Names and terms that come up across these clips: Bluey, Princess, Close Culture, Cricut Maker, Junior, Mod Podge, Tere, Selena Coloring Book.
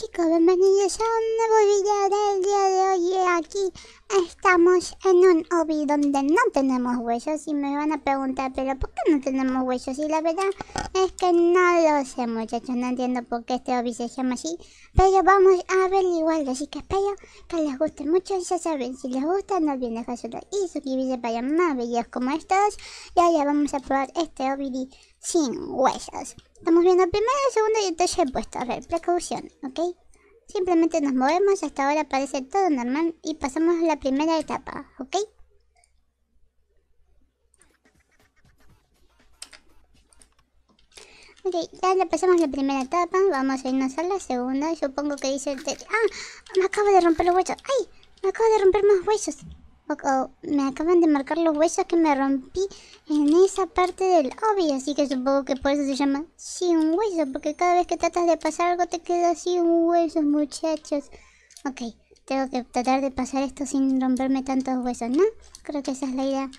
chicos, bienvenidos a un nuevo video del día de hoy. Aquí estamos en un obi donde no tenemos huesos. Y me van a preguntar, pero ¿por qué no tenemos huesos? Y la verdad es que no lo sé, muchachos. No entiendo por qué este obi se llama así, pero vamos a averiguarlo. Así que espero que les guste mucho. Ya saben, si les gusta, no olviden dejar su like y suscribirse para más videos como estos. Y ahora vamos a probar este obi sin huesos. Estamos viendo el primero, el segundo y el tercer puesto. A ver, precaución, ¿ok? Simplemente nos movemos, hasta ahora parece todo normal. Y pasamos a la primera etapa, ¿ok? Ok, ya le pasamos la primera etapa. Vamos a irnos a la segunda. Supongo que dice el tercer... ¡Ah! Me acabo de romper los huesos. ¡Ay! Me acabo de romper más huesos. Oh, me acaban de marcar los huesos que me rompí en esa parte del obi, así que supongo que por eso se llama sin hueso, porque cada vez que tratas de pasar algo te queda sin huesos, muchachos. Ok, tengo que tratar de pasar esto sin romperme tantos huesos, ¿no? Creo que esa es la idea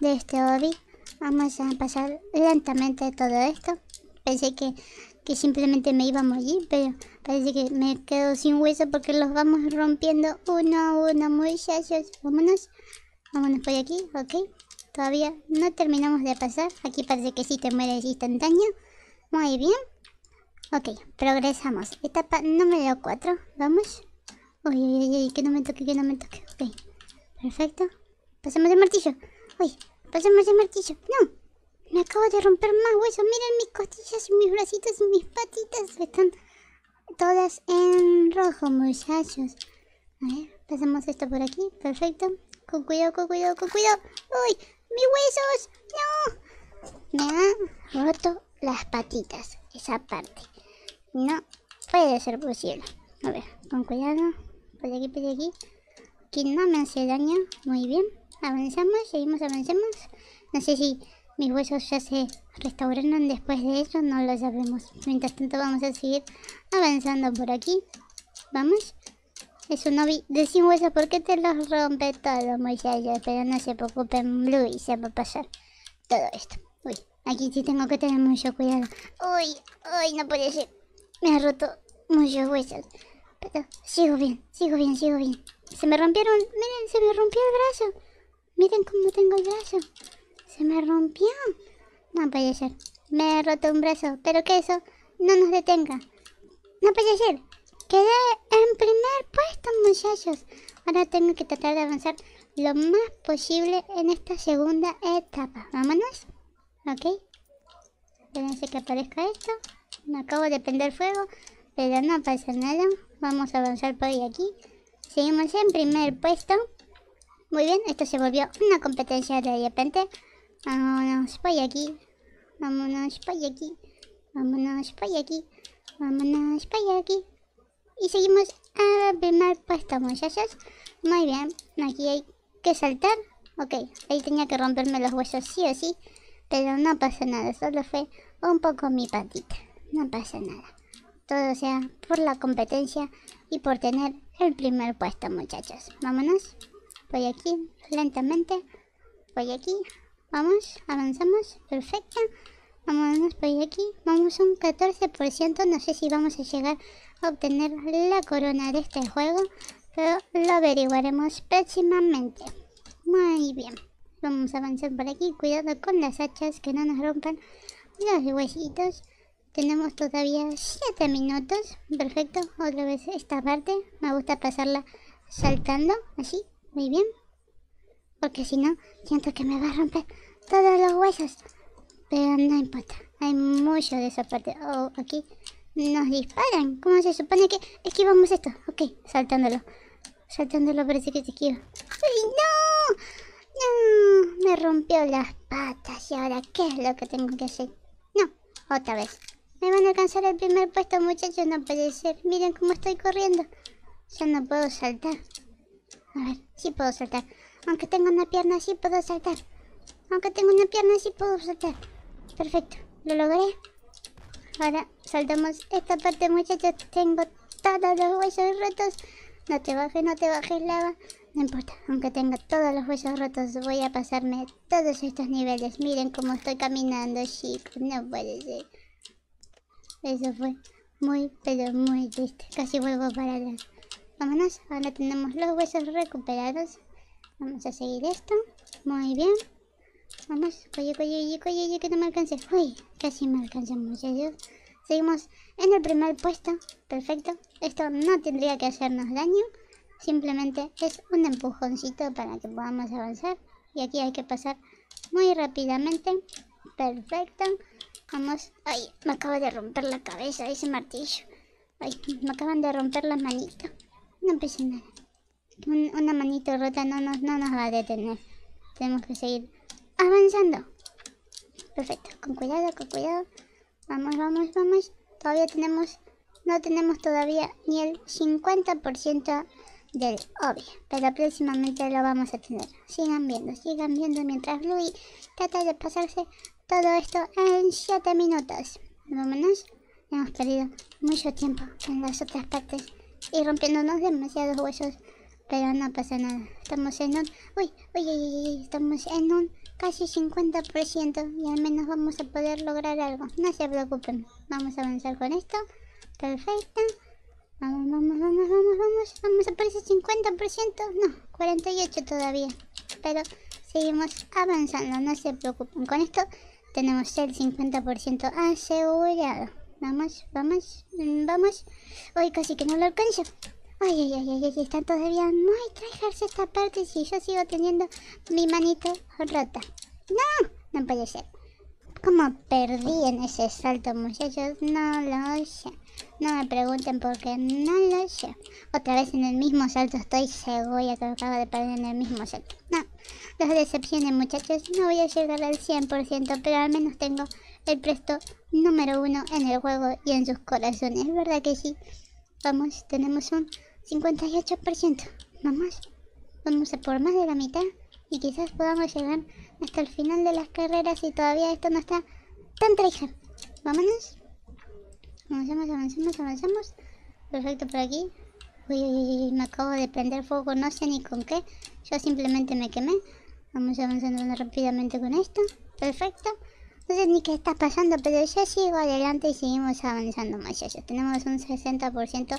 de este obi. Vamos a pasar lentamente todo esto. Pensé que simplemente me iba a morir, pero parece que me quedo sin hueso porque los vamos rompiendo uno a uno, muchachos. Vámonos, vámonos por aquí, ok. Todavía no terminamos de pasar. Aquí parece que sí te mueres instantáneo. Muy bien. Ok, progresamos. Etapa número 4, vamos. Uy, uy, uy, que no me toque, que no me toque. Ok, perfecto. Pasamos el martillo. Uy, pasamos el martillo. No. Me acabo de romper más huesos. Miren mis costillas, mis bracitos y mis patitas. Están todas en rojo, muchachos. A ver, pasamos esto por aquí. Perfecto. Con cuidado, con cuidado, con cuidado. ¡Uy! ¡Mis huesos! ¡No! Me han roto las patitas. Esa parte. No puede ser posible. A ver, con cuidado. Por aquí, por aquí. Aquí no me hace daño. Muy bien. Avanzamos, seguimos, avancemos. No sé si... mis huesos ya se restauraron después de eso, no lo sabemos. Mientras tanto vamos a seguir avanzando por aquí. Vamos. Es un obi de sin huesos porque te los rompe todo, muchachos. Pero no se preocupen, Bluey se va a pasar todo esto. Uy, aquí sí tengo que tener mucho cuidado. Uy, uy, no puede ser. Me ha roto muchos huesos. Pero sigo bien, sigo bien, sigo bien. Se me rompieron, miren, se me rompió el brazo. Miren cómo tengo el brazo. Se me rompió. No puede ser. Me he roto un brazo. Pero que eso no nos detenga. No puede ser. Quedé en primer puesto, muchachos. Ahora tengo que tratar de avanzar lo más posible en esta segunda etapa. Vámonos. Ok. Espérense que aparezca esto. Me acabo de prender fuego. Pero no pasa nada. Vamos a avanzar por aquí. Seguimos en primer puesto. Muy bien. Esto se volvió una competencia de repente. Vámonos por aquí, vámonos por aquí, vámonos por aquí, vámonos por aquí. Y seguimos al primer puesto, muchachos. Muy bien, aquí hay que saltar. Ok, ahí tenía que romperme los huesos sí o sí. Pero no pasa nada, solo fue un poco mi patita. No pasa nada. Todo sea por la competencia y por tener el primer puesto, muchachos. Vámonos por aquí, lentamente, por aquí. Vamos, avanzamos, perfecto. Vámonos por aquí. Vamos a un 14%. No sé si vamos a llegar a obtener la corona de este juego, pero lo averiguaremos próximamente. Muy bien. Vamos a avanzar por aquí. Cuidado con las hachas que no nos rompan los huesitos. Tenemos todavía 7 minutos. Perfecto. Otra vez esta parte. Me gusta pasarla saltando. Así. Muy bien. Porque si no, siento que me va a romper todos los huesos. Pero no importa. Hay mucho de esa parte. Oh, aquí nos disparan. ¿Cómo se supone que esquivamos esto? Ok, saltándolo. Saltándolo parece que se esquiva. ¡Ay, no! ¡No! Me rompió las patas. ¿Y ahora qué es lo que tengo que hacer? No, otra vez. Me van a alcanzar el primer puesto, muchachos. No puede ser. Miren cómo estoy corriendo. Ya no puedo saltar. A ver, sí puedo saltar. Aunque tengo una pierna así puedo saltar. Aunque tengo una pierna así puedo saltar. Perfecto, lo logré. Ahora saltamos esta parte, muchachos. Tengo todos los huesos rotos. No te bajes, no te bajes, lava. No importa, aunque tenga todos los huesos rotos, voy a pasarme todos estos niveles. Miren cómo estoy caminando, chicos. No puede ser. Eso fue muy, pero muy triste. Casi vuelvo para atrás. Vámonos, ahora tenemos los huesos recuperados. Vamos a seguir esto. Muy bien. Vamos, oye, que no me alcance. Uy, casi me alcanza, muchachos. Seguimos en el primer puesto. Perfecto. Esto no tendría que hacernos daño. Simplemente es un empujoncito para que podamos avanzar. Y aquí hay que pasar muy rápidamente. Perfecto. Vamos. Ay, me acaba de romper la cabeza ese martillo. Ay, me acaban de romper las manitas. No pasa nada. Una manito rota no nos va a detener. Tenemos que seguir avanzando. Perfecto. Con cuidado, con cuidado. Vamos, vamos, vamos. Todavía tenemos... No tenemos todavía ni el 50% del obvio. Pero próximamente lo vamos a tener. Sigan viendo mientras Bluey trata de pasarse todo esto en 7 minutos. Vámonos. Hemos perdido mucho tiempo en las otras partes y rompiéndonos demasiados huesos. Pero no pasa nada. Estamos en un... Uy. Estamos en un casi 50% y al menos vamos a poder lograr algo. No se preocupen. Vamos a avanzar con esto. Perfecto. Vamos. Vamos a por ese 50%. No, 48 todavía. Pero seguimos avanzando. No se preocupen. Con esto tenemos el 50% asegurado. Vamos. Hoy casi que no lo alcanzo. Ay, están todavía muy trajerse esta parte si yo sigo teniendo mi manito rota. No, no puede ser. ¿Cómo perdí en ese salto, muchachos? No lo sé. No me pregunten porque no lo sé. Otra vez en el mismo salto, estoy segura que acabo de perder en el mismo salto. No, los decepciones, muchachos. No voy a llegar al 100%, pero al menos tengo el puesto número 1 en el juego y en sus corazones. ¿Verdad que sí? Vamos, tenemos un 58%. Vamos a por más de la mitad y quizás podamos llegar hasta el final de las carreras y todavía esto no está tan tryhard. Vámonos. Avanzamos. Perfecto por aquí. Uy, me acabo de prender fuego, no sé ni con qué. Yo simplemente me quemé. Vamos avanzando rápidamente con esto. Perfecto. No sé ni qué está pasando, pero yo sigo adelante y seguimos avanzando, muchachos. Tenemos un 60%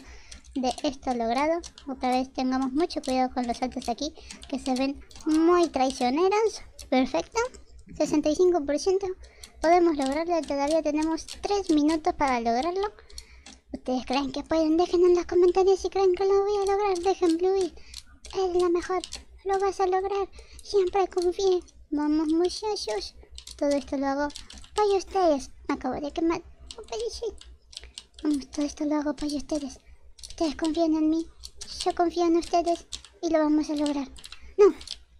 de esto logrado. Otra vez tengamos mucho cuidado con los saltos aquí, que se ven muy traicioneros. Perfecto. 65%. Podemos lograrlo. Todavía tenemos 3 minutos para lograrlo. ¿Ustedes creen que pueden? Dejen en los comentarios si creen que lo voy a lograr. Dejen Bluey. Es la mejor. Lo vas a lograr. Siempre confíen. Vamos, muchachos. Todo esto lo hago para ustedes. Me acabo de quemar. Vamos, todo esto lo hago para ustedes. Ustedes confían en mí. Yo confío en ustedes. Y lo vamos a lograr. No,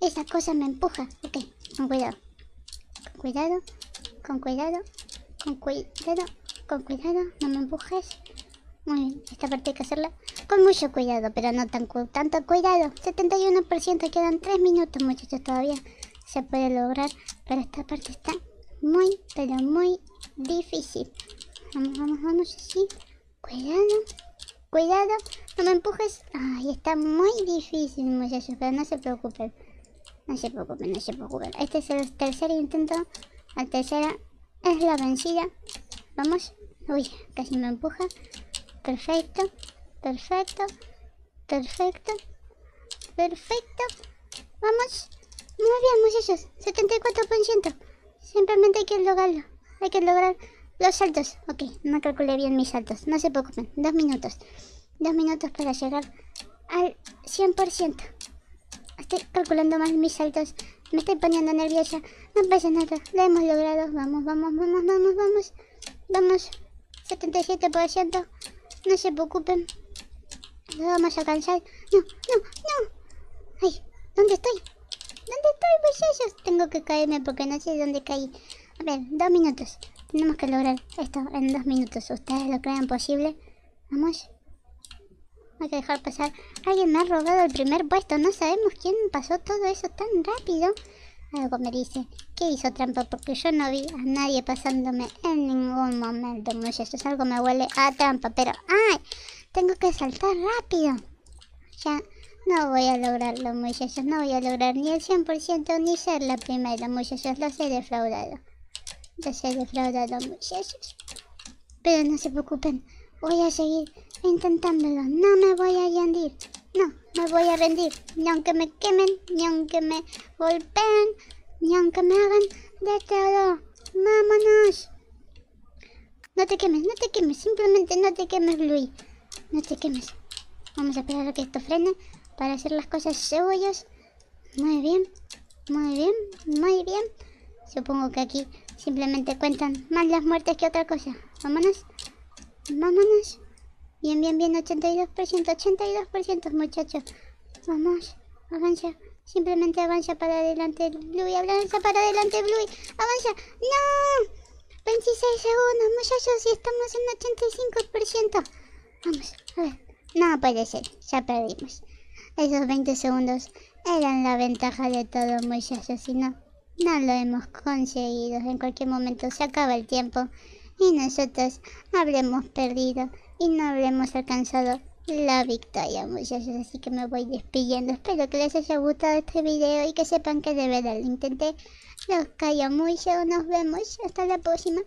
esa cosa me empuja. Ok, con cuidado. Con cuidado. No me empujes. Muy bien, esta parte hay que hacerla con mucho cuidado. Pero no tan tanto cuidado. 71%. Quedan 3 minutos, muchachos. Todavía se puede lograr, pero esta parte está muy, pero muy difícil. Vamos así. Cuidado, no me empujes. Ay, está muy difícil, muchachos, pero no se preocupen. Este es el tercer intento, la tercera es la vencida. Vamos. Uy, casi me empuja. Perfecto. Vamos. Muy bien, muchachos, 74%. Simplemente hay que lograrlo. Hay que lograr los saltos. Ok, no calculé bien mis saltos. No se preocupen, 2 minutos. 2 minutos para llegar al 100%. Estoy calculando más mis saltos. Me estoy poniendo nerviosa. No pasa nada, lo hemos logrado. Vamos. 77%. No se preocupen. Lo vamos a alcanzar. No. Ay, ¿dónde estoy? Muchachos, tengo que caerme porque no sé dónde caí. A ver, 2 minutos. Tenemos que lograr esto en 2 minutos. ¿Ustedes lo creen posible? Vamos. Hay que dejar pasar. Alguien me ha robado el primer puesto. No sabemos quién pasó todo eso tan rápido. Algo me dice que hizo trampa porque yo no vi a nadie pasándome en ningún momento, muchachos. Algo me huele a trampa, pero ¡ay! Tengo que saltar rápido. Ya... No voy a lograrlo, muchachos. No voy a lograr ni el 100% ni ser la primera, muchachos. Los he defraudado, muchachos. Pero no se preocupen. Voy a seguir intentándolo. No me voy a rendir. No me voy a rendir. Ni aunque me quemen, ni aunque me golpeen, ni aunque me hagan de todo. ¡Vámonos! No te quemes, no te quemes. Simplemente no te quemes, Bluey. No te quemes. Vamos a esperar a que esto frene para hacer las cosas cebollas. Muy bien, muy bien, muy bien. Supongo que aquí simplemente cuentan más las muertes que otra cosa. Vámonos, vámonos. Bien, bien, bien, 82%, 82%, muchachos. Vamos, avanza. Simplemente avanza para adelante, Bluey. Avanza para adelante, Bluey. Avanza. ¡No! 26 segundos, muchachos, y estamos en 85%. Vamos, a ver. No puede ser, ya perdimos. Esos 20 segundos eran la ventaja de todo, muchachos. Si no, no lo hemos conseguido. En cualquier momento se acaba el tiempo y nosotros habremos perdido y no habremos alcanzado la victoria, muchachos. Así que me voy despidiendo. Espero que les haya gustado este video y que sepan que de verdad lo intenté. Los callo mucho. Nos vemos. Hasta la próxima.